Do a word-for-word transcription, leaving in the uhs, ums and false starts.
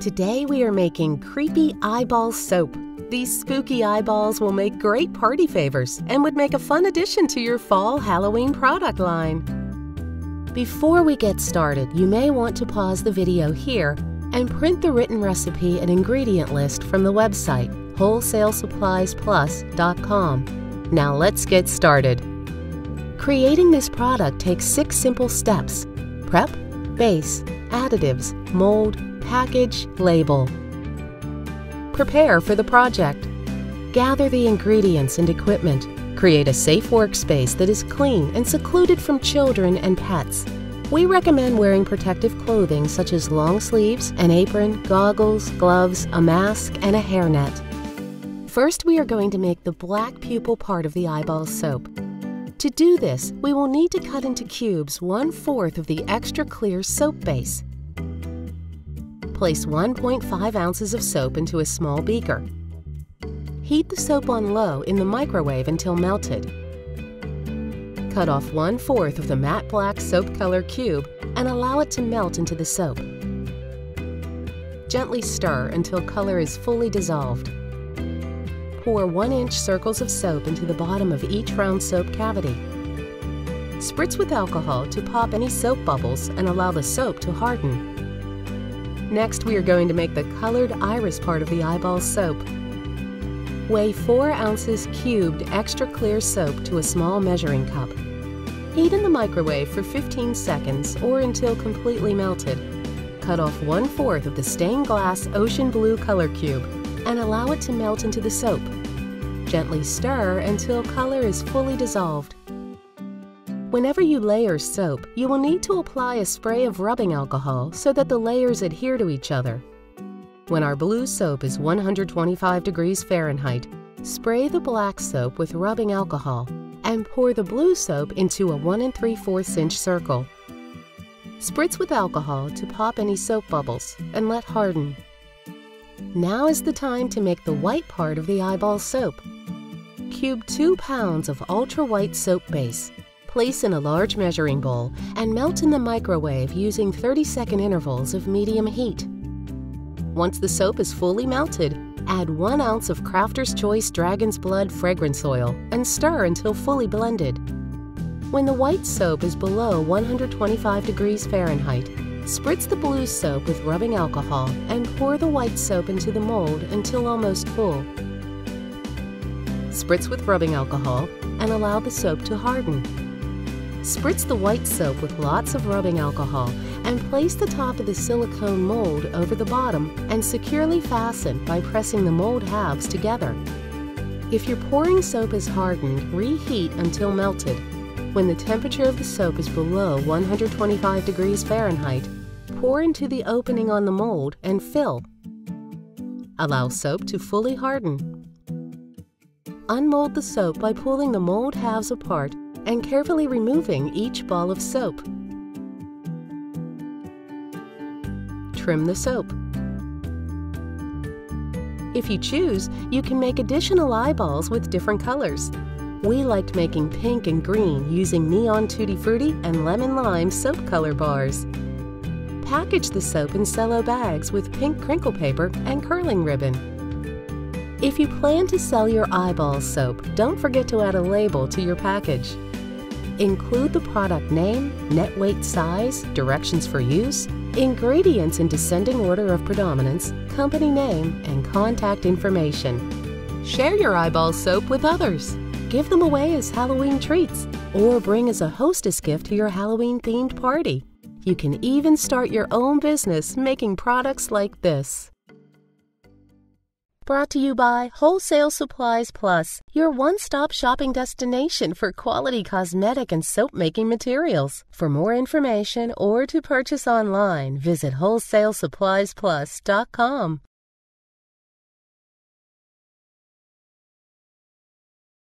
Today we are making Creepy Eyeball Soap. These spooky eyeballs will make great party favors and would make a fun addition to your fall Halloween product line. Before we get started, you may want to pause the video here and print the written recipe and ingredient list from the website Wholesale Supplies Plus dot com. Now let's get started. Creating this product takes six simple steps: prep, base, additives, mold, package, label. Prepare for the project. Gather the ingredients and equipment. Create a safe workspace that is clean and secluded from children and pets. We recommend wearing protective clothing such as long sleeves, an apron, goggles, gloves, a mask, and a hairnet. First, we are going to make the black pupil part of the eyeball soap. To do this, we will need to cut into cubes one fourth of the extra clear soap base. Place one point five ounces of soap into a small beaker. Heat the soap on low in the microwave until melted. Cut off one fourth of the matte black soap color cube and allow it to melt into the soap. Gently stir until color is fully dissolved. Pour one inch circles of soap into the bottom of each round soap cavity. Spritz with alcohol to pop any soap bubbles and allow the soap to harden. Next, we are going to make the colored iris part of the eyeball soap. Weigh four ounces cubed extra clear soap to a small measuring cup. Heat in the microwave for fifteen seconds or until completely melted. Cut off one fourth of the stained glass ocean blue color cube and allow it to melt into the soap. Gently stir until color is fully dissolved. Whenever you layer soap, you will need to apply a spray of rubbing alcohol so that the layers adhere to each other. When our blue soap is one hundred twenty-five degrees Fahrenheit, spray the black soap with rubbing alcohol and pour the blue soap into a one and three-fourths inch circle. Spritz with alcohol to pop any soap bubbles and let harden. Now is the time to make the white part of the eyeball soap. Cube two pounds of ultra-white soap base. Place in a large measuring bowl and melt in the microwave using thirty second intervals of medium heat. Once the soap is fully melted, add one ounce of Crafter's Choice Dragon's Blood Fragrance Oil and stir until fully blended. When the white soap is below one hundred twenty-five degrees Fahrenheit, spritz the blue soap with rubbing alcohol and pour the white soap into the mold until almost full. Spritz with rubbing alcohol and allow the soap to harden. Spritz the white soap with lots of rubbing alcohol and place the top of the silicone mold over the bottom and securely fasten by pressing the mold halves together. If your pouring soap is hardened, reheat until melted. When the temperature of the soap is below one hundred twenty-five degrees Fahrenheit, pour into the opening on the mold and fill. Allow soap to fully harden. Unmold the soap by pulling the mold halves apart and carefully removing each ball of soap. Trim the soap. If you choose, you can make additional eyeballs with different colors. We liked making pink and green using neon Tutti Frutti and lemon lime soap color bars. Package the soap in cello bags with pink crinkle paper and curling ribbon. If you plan to sell your eyeball soap, don't forget to add a label to your package. Include the product name, net weight size, directions for use, ingredients in descending order of predominance, company name, and contact information. Share your eyeball soap with others. Give them away as Halloween treats or bring as a hostess gift to your Halloween-themed party. You can even start your own business making products like this. Brought to you by Wholesale Supplies Plus, your one-stop shopping destination for quality cosmetic and soap-making materials. For more information or to purchase online, visit Wholesale Supplies Plus dot com.